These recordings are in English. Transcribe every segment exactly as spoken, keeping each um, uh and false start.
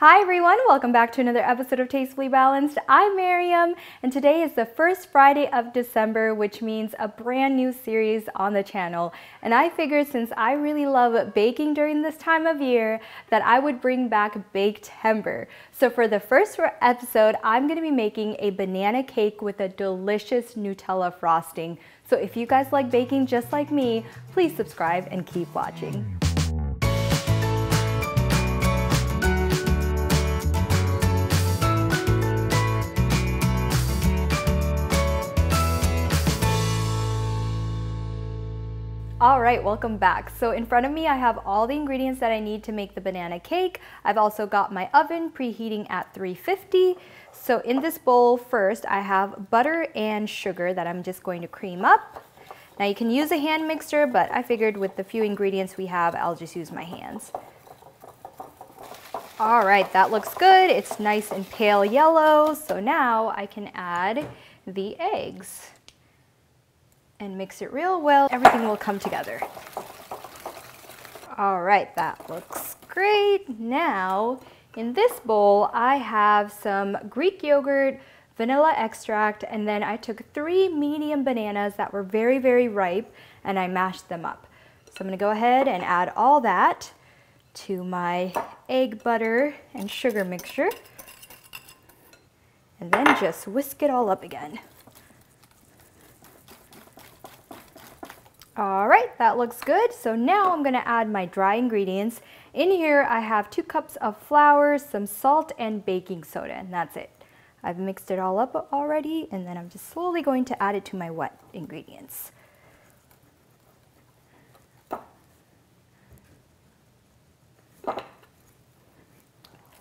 Hi everyone, welcome back to another episode of Tastefully Balanced. I'm Miriam, and today is the first Friday of December, which means a brand new series on the channel. And I figured since I really love baking during this time of year, that I would bring back Baketember. So for the first episode, I'm gonna be making a banana cake with a delicious Nutella frosting. So if you guys like baking just like me, please subscribe and keep watching. All right, welcome back. So in front of me, I have all the ingredients that I need to make the banana cake. I've also got my oven preheating at three fifty. So in this bowl first, I have butter and sugar that I'm just going to cream up. Now you can use a hand mixer, but I figured with the few ingredients we have, I'll just use my hands. All right, that looks good. It's nice and pale yellow. So now I can add the eggs and mix it real well. Everything will come together. All right, that looks great. Now, in this bowl, I have some Greek yogurt, vanilla extract, and then I took three medium bananas that were very, very ripe, and I mashed them up. So I'm gonna go ahead and add all that to my egg butter and sugar mixture, and then just whisk it all up again. All right, that looks good. So now I'm gonna add my dry ingredients. In here, I have two cups of flour, some salt, and baking soda, and that's it. I've mixed it all up already, and then I'm just slowly going to add it to my wet ingredients.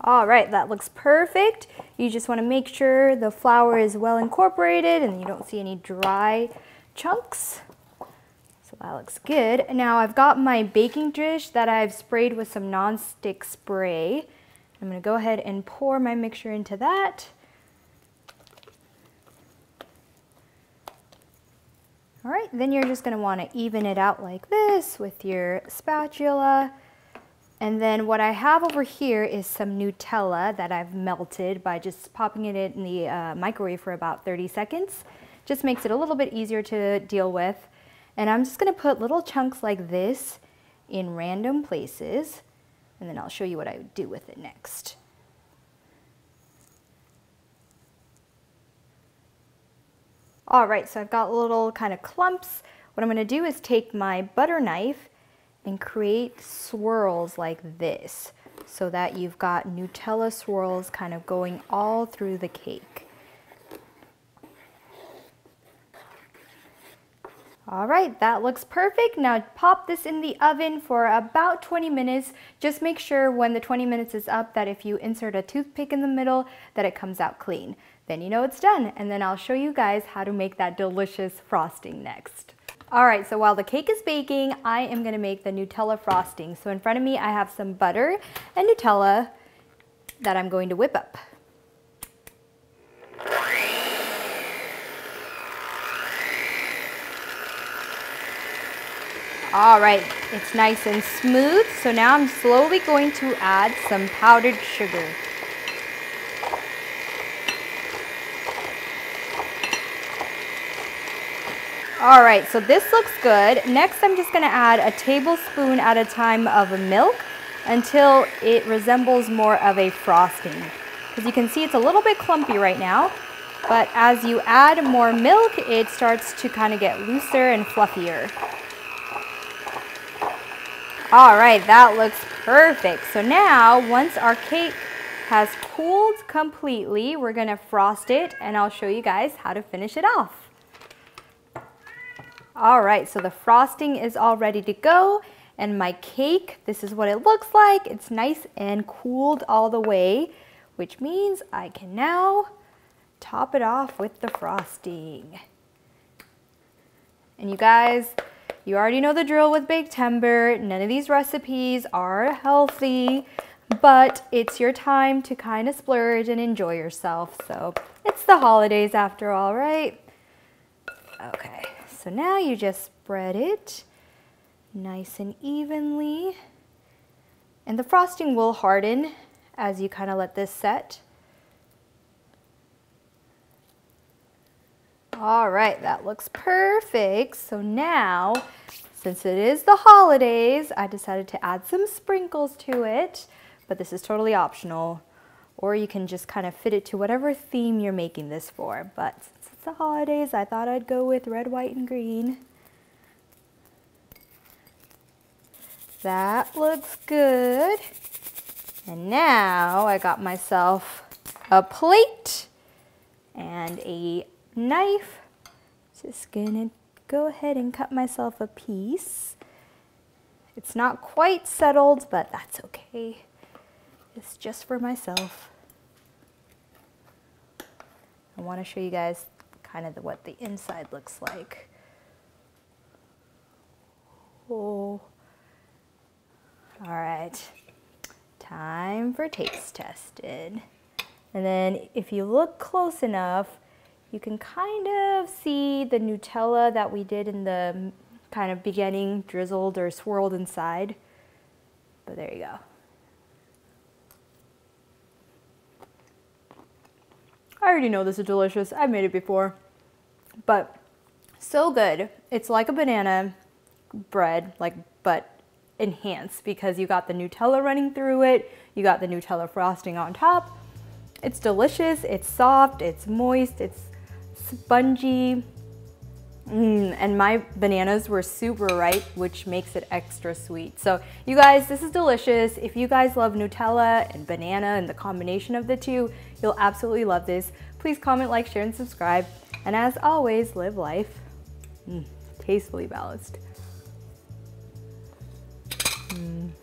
All right, that looks perfect. You just wanna make sure the flour is well incorporated and you don't see any dry chunks. That looks good. Now I've got my baking dish that I've sprayed with some nonstick spray. I'm gonna go ahead and pour my mixture into that. All right, then you're just gonna wanna even it out like this with your spatula. And then what I have over here is some Nutella that I've melted by just popping it in the uh, microwave for about thirty seconds. Just makes it a little bit easier to deal with. And I'm just gonna put little chunks like this in random places, and then I'll show you what I would do with it next. All right, so I've got little kind of clumps. What I'm gonna do is take my butter knife and create swirls like this, so that you've got Nutella swirls kind of going all through the cake. All right, that looks perfect. Now pop this in the oven for about twenty minutes. Just make sure when the twenty minutes is up that if you insert a toothpick in the middle, that it comes out clean. Then you know it's done. And then I'll show you guys how to make that delicious frosting next. All right, so while the cake is baking, I am gonna make the Nutella frosting. So in front of me, I have some butter and Nutella that I'm going to whip up. All right, it's nice and smooth. So now I'm slowly going to add some powdered sugar. All right, so this looks good. Next, I'm just gonna add a tablespoon at a time of milk until it resembles more of a frosting. As you can see, it's a little bit clumpy right now, but as you add more milk, it starts to kind of get looser and fluffier. All right, that looks perfect. So now, once our cake has cooled completely, we're gonna frost it, and I'll show you guys how to finish it off. All right, so the frosting is all ready to go, and my cake, this is what it looks like. It's nice and cooled all the way, which means I can now top it off with the frosting. And you guys, you already know the drill with Baketember. None of these recipes are healthy, but it's your time to kind of splurge and enjoy yourself. So it's the holidays after all, right? Okay, so now you just spread it nice and evenly. And the frosting will harden as you kind of let this set. All right, that looks perfect. So now, since it is the holidays, I decided to add some sprinkles to it, but this is totally optional. Or you can just kind of fit it to whatever theme you're making this for. But since it's the holidays, I thought I'd go with red, white, and green. That looks good. And now I got myself a plate and a knife. Just gonna go ahead and cut myself a piece. It's not quite settled, but that's okay. It's just for myself. I want to show you guys kind of the, what the inside looks like. Oh. All right, time for taste tested. And then if you look close enough, you can kind of see the Nutella that we did in the kind of beginning drizzled or swirled inside. But there you go. I already know this is delicious. I've made it before, but so good. It's like a banana bread, like, but enhanced, because you got the Nutella running through it. You got the Nutella frosting on top. It's delicious. It's soft. It's moist. It's spongy. Mm, and my bananas were super ripe, which makes it extra sweet. So you guys, this is delicious. If you guys love Nutella and banana and the combination of the two, you'll absolutely love this. Please comment, like, share, and subscribe. And as always, live life mm, tastefully balanced. Mm.